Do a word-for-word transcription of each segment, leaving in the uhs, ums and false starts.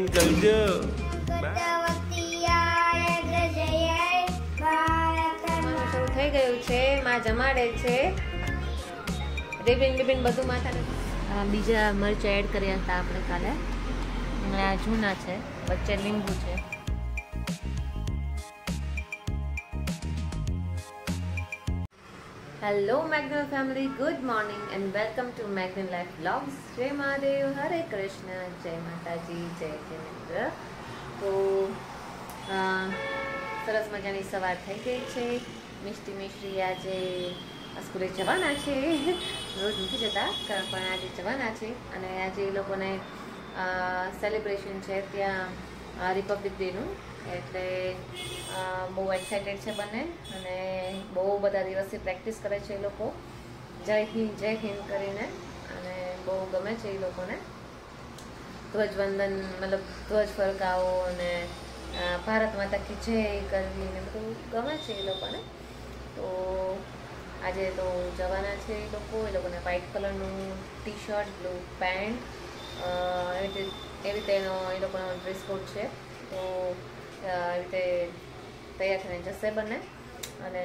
main culture. બીજા મરચા add કર્યા હતા આપણે કાલે, અને આ જૂના છે, વચ્ચે લીંબુ છે. હેલો મેગ્નિલ family, good morning and welcome to મેગ્નિલ લાઈફ વ્લોગ્સ. જય મહાદેવ, હરે કૃષ્ણ, જય માતાજી, જય જીનેન્દ્ર. તો સરસ મજાની સવાર થઈ ગઈ છે. મિષ્ટી મિશ્રી આજે સ્કૂલે જવાના છે, રોજ નથી જતા પણ આજે જવાના છે. અને આજે એ લોકોને સેલિબ્રેશન છે ત્યાં રિપબ્લિક ડેનું, એટલે બહુ એક્સાઇટેડ છે બંને અને બહુ બધા દિવસથી પ્રેક્ટિસ કરે છે એ લોકો, જય હિન્દ જય હિન્દ કરીને, અને બહુ ગમે છે એ લોકોને. ધ્વજવંદન મતલબ ધ્વજ ફરકાવો અને ભારત માતા કી જય કરીને બધું ગમે છે એ લોકોને. તો આજે તો જવાના છે એ લોકો. એ લોકોને વ્હાઇટ કલરનું ટી શર્ટ, બ્લુ પેન્ટ, એવી રીતે રીતે એનો એ લોકોનો ડ્રેસ કોડ છે. તો આવી રીતે તૈયાર થઈને જશે બંને. અને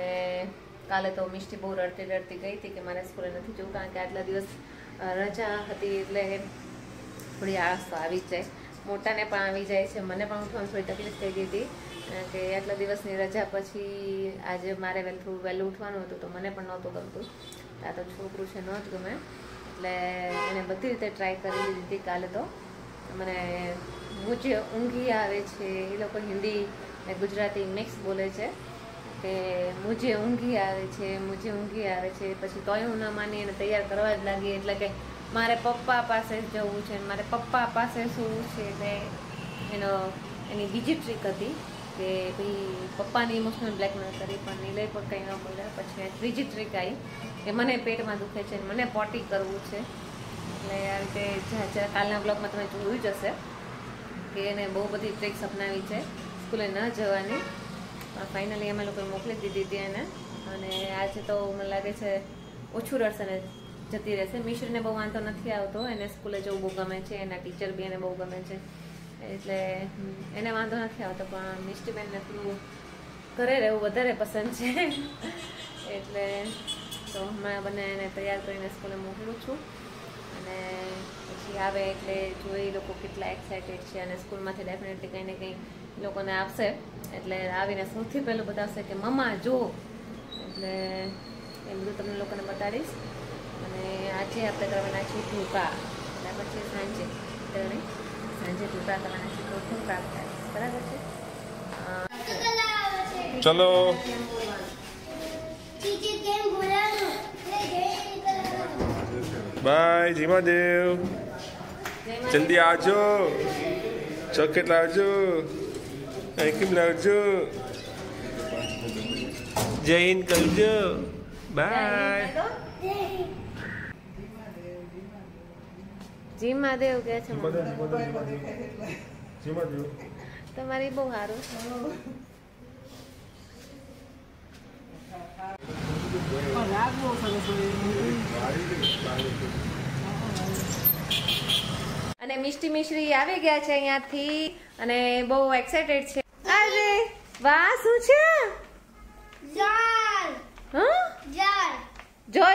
કાલે તો મિષ્ટી બહુ રડતી રડતી ગઈ હતી કે મારે સ્કૂલે નથી જવું, કારણ કે આટલા દિવસ રજા હતી, એટલે થોડી આળસ તો આવી જ જાય. મોટાને પણ આવી જાય છે, મને પણ ઉઠવાની થોડી તકલીફ થઈ ગઈ હતી કે આટલા દિવસની રજા પછી આજે મારે વહેલું વહેલું ઉઠવાનું હતું, તો મને પણ નહોતું ગમતું. આ તો છોકરું છે, ન જ ગમે, એટલે એને બધી રીતે ટ્રાય કરી દીધી કાલે. તો મને ગુજે ઊંઘી આવે છે, એ લોકો હિન્દી ને ગુજરાતી મિક્સ બોલે છે કે મુજે ઊંઘી આવે છે, મુજે ઊંઘી આવે છે. પછી તોય હું ન માની એને તૈયાર કરવા જ લાગી, એટલે કે મારે પપ્પા પાસે જવું છે, મારે પપ્પા પાસે સૂવું છે. એટલે એનો એની બીજી ટ્રીક હતી કે ભાઈ પપ્પાની ઇમોશનલ બ્લેકમેલ કરી, પણ નીલય પણ કંઈ ન બોલ્યા. પછી ત્રીજી ટ્રીક આવી કે મને પેટમાં દુખે છે, મને પોટી કરવું છે. એટલે આ રીતે જ્યાં કાલના બ્લોગમાં તમે જોયું જ હશે કે એને બહુ બધી ટ્રીક્સ અપનાવી છે સ્કૂલે ન જવાની. પણ ફાઇનલી અમે લોકોએ મોકલી દીધી હતી એને, અને આજે તો મને લાગે છે ઓછું રડશે ને જતી રહેશે. મિશ્રીને બહુ વાંધો નથી આવતો, એને સ્કૂલે જવું બહુ ગમે છે, એના ટીચર બી એને બહુ ગમે છે, એટલે એને વાંધો નથી આવતો. પણ મિષ્ટીબેનને થોડું ઘરે રહેવું વધારે પસંદ છે, એટલે તો હમણાં બંને એને તૈયાર કરીને સ્કૂલે મોકલું છું. અને પછી આવે એટલે જોઈ લોકો કેટલા એક્સાઇટેડ છે, અને સ્કૂલમાંથી ડેફિનેટલી કંઈ ને કંઈ લોકોને આપશે. એટલે આવીને સૌથી પહેલું બતાવશે કે મમ્મા જો, એટલે એ બધું તમને લોકોને બતાડીશ. અને આજે આપણે કરવાના છીએ ઢોકા, એટલે પછી સાંજે તેની સાંજે ઢોકા કરવાના છે. તો શું કામ થાય, બરાબર છે? ચલો બાય, જીમા દેવ જલ્દી આવજો, ચોકેટ લાવજો, આઈસ્ક્રીમ લાવજો, જય હિન્દ કરજો, બાય. જીમ મહાદેવ કે છે તમારી બહુ સારું. અને મિષ્ટી મિશ્રી આવી ગયા છે અહીંયાથી, અને બહુ એક્સાઇટેડ છે. અરે વાહ, શું છે? જય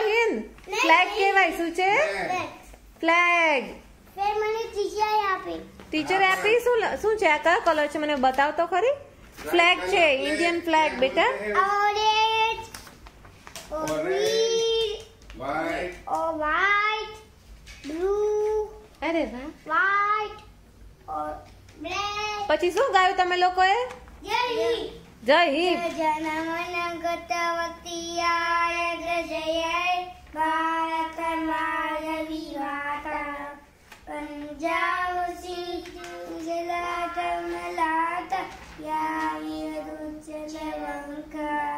હિન્દ ફ્લેગ કહેવાય. શું છે? ફ્લેગ. મને ટીચર આપી. ટીચર આપી. શું શું છે? કયો કલર છે? મને બતાવ તો ખરી. ફ્લેગ છે, ઇન્ડિયન ફ્લેગ બેટા. ઓરેન્જ, ઓરેન્જ, વ્હાઇટ, ઓ વ્હાઇટ, બ્લુ. અરે વાહ. White or black. પછી શું ગાયું તમે લોકોએ? જય હિન્દ. જય હિન્દ. જય જનમન ગતવતી આય જય ભારત માય વિવાતા પંજાબ સિંહ જલાતા મલાતા યાવી રૂચલવંકા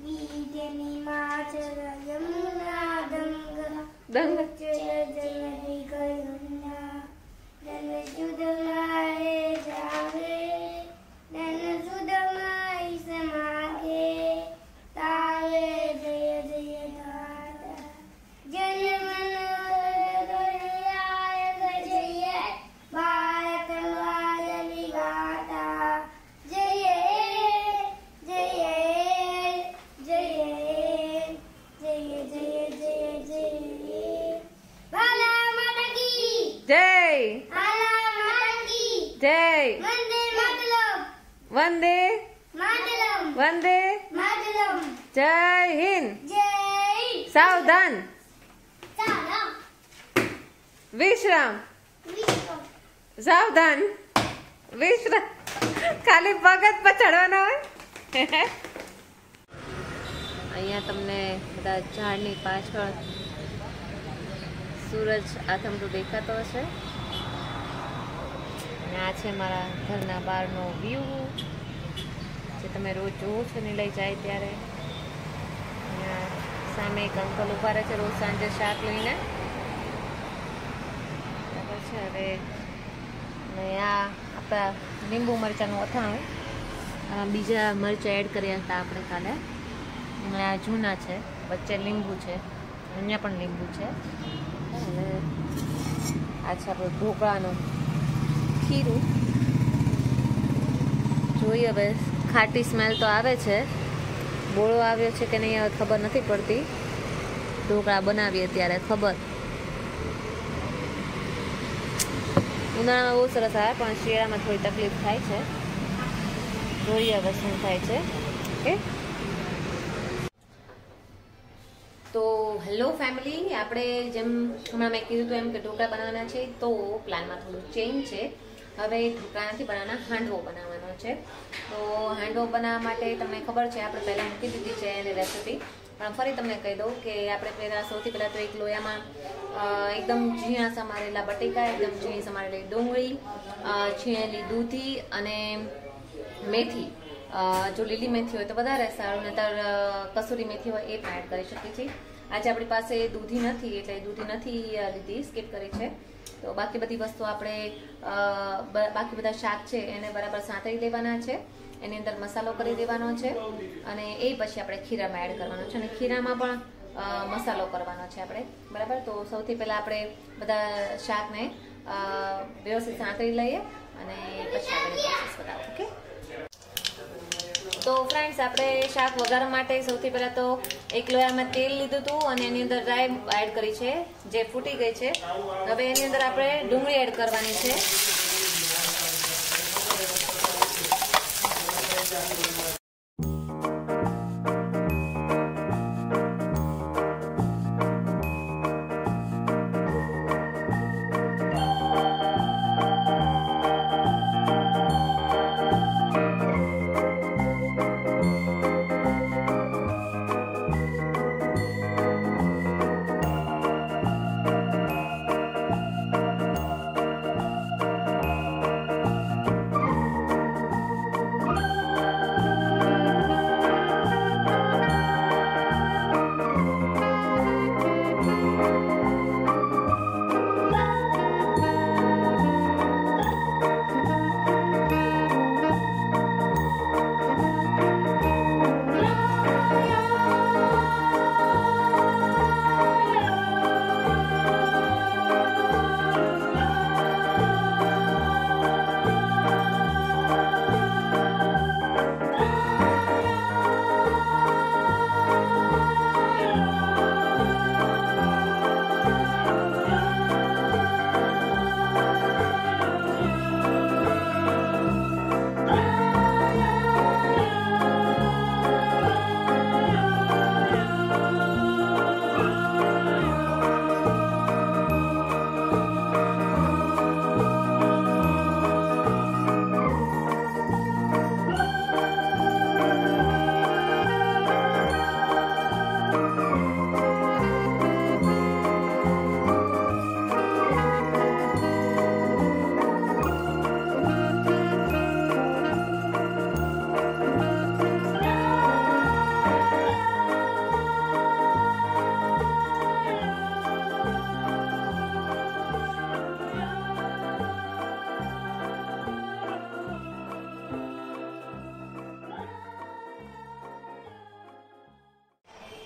વિદેની માચર યમુના દંગ દંગ ચર જલની કરુણા ધન સુદમાએ જાવે ધન સુદમાઈ સમાગે તારે જય જય જય મન જય Bharat. Jai. Jai. Vande Mataram. Vande Mataram. Jai Hind. Jai. Savdhan. Savdhan. Vishram. Vishram. Savdhan. Vishram. Khali bagat pa chadwana hoy. અહીંયા તમને બધા ઝાડની પાછળ સૂરજ આથમતો દેખાતો હશે. અને આ છે મારા ઘરના બહારનો વ્યૂ જે તમે રોજ જોવો છો ને લઈ જાય ત્યારે. સામે એક અંકલ ઉભા રહે છે રોજ સાંજે શાક લઈને. બરાબર છે. હવે આ આપણા લીંબુ મરચાંનું અથાણું, બીજા મરચાં એડ કર્યા હતા આપણે કાલે. અને આ જૂના છે, વચ્ચે લીંબુ છે, અહીંયા પણ લીંબુ છે. અને આ છે આપણું ઢોકળાનું ખીરું. જોઈએ હવે ખાટી સ્મેલ તો આવે છે. બોળો આવ્યો છે કે નહીં હવે ખબર નથી પડતી. ઢોકળા બનાવીએ ત્યારે ખબર. ઉનાળામાં બહુ સરસ આવે પણ શિયાળામાં થોડી તકલીફ થાય છે. જોઈએ હવે શું થાય છે. ઓકે તો હેલો ફેમિલી, આપણે જેમ હમણાં મેં કીધું હતું એમ કે ઢોકળા બનાવવાના છે તો પ્લાનમાં થોડું ચેન્જ છે. હવે ઢોકળા નથી બનાવવાના, હાંડવો બનાવવાનો છે. તો હાંડવો બનાવવા માટે તમને ખબર છે આપણે પહેલાં મૂકી દીધી છે એની રેસીપી, પણ ફરી તમને કહી દઉં કે આપણે પહેલાં સૌથી પહેલાં તો એક લોયામાં એકદમ ઝીણા સમારેલા બટેકા, એકદમ ઝીણી સમારેલી ડુંગળી, છીણેલી દૂધી અને મેથી, જો લીલી મેથી હોય તો વધારે સારું, નહીતર કસૂરી મેથી હોય એ પણ એડ કરી શકીએ છીએ. આજે આપણી પાસે દૂધી નથી એટલે દૂધી નથી લીધી, સ્કીપ કરી છે. તો બાકી બધી વસ્તુ આપણે, બાકી બધા શાક છે એને બરાબર સાંતળી લેવાના છે, એની અંદર મસાલો કરી દેવાનો છે અને એ પછી આપણે ખીરામાં એડ કરવાનો છે અને ખીરામાં પણ મસાલો કરવાનો છે આપણે. બરાબર, તો સૌથી પહેલાં આપણે બધા શાકને વ્યવસ્થિત સાંતળી લઈએ અને પછી આપણે પ્રોસેસ બતાવો. ઓકે તો ફ્રેન્ડ્સ, આપણે શાક વઘારવા માટે સૌથી પહેલાં તો એક લોયામાં તેલ લીધું હતું અને એની અંદર રાઈ એડ કરી છે જે ફૂટી ગઈ છે. હવે એની અંદર આપણે ડુંગળી એડ કરવાની છે.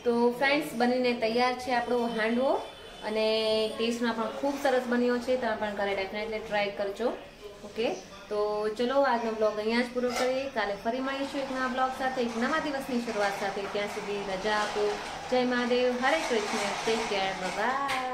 તો ફ્રેન્ડ્સ, બનીને તૈયાર છે આપણો હાંડવો અને ટેસ્ટમાં પણ ખૂબ સરસ બન્યો છે. તમે પણ ઘરે ડેફિનેટલી ટ્રાય કરજો. ઓકે, તો ચલો આજનો બ્લોગ અહીંયા જ પૂરો કરીએ. કાલે ફરી મળીશું એક નવા બ્લોગ સાથે, એક નવા દિવસની શરૂઆત સાથે. ત્યાં સુધી રજા આપો. જય મહાદેવ, હરે કૃષ્ણ, ટેક કેર, બાય.